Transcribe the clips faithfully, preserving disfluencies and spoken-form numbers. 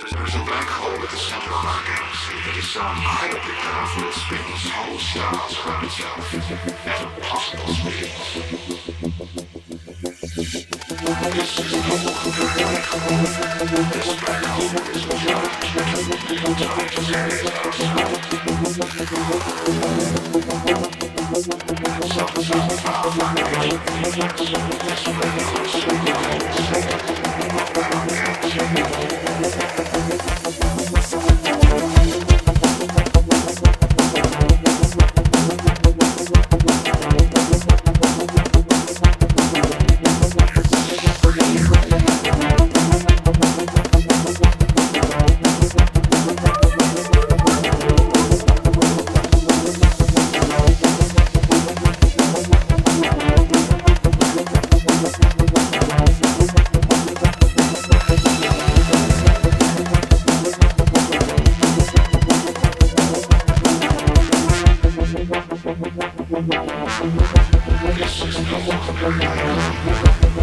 There's a black hole at the center of our galaxy that is on high up the curve will experience whole stars around itself at impossible speeds. This is the hole of the black hole. This black hole is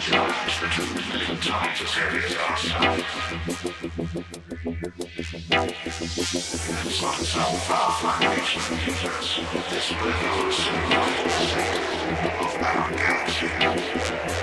giant. Giant as it is outside. And so this is the power of our galaxy. This black hole is so giant as it is outside.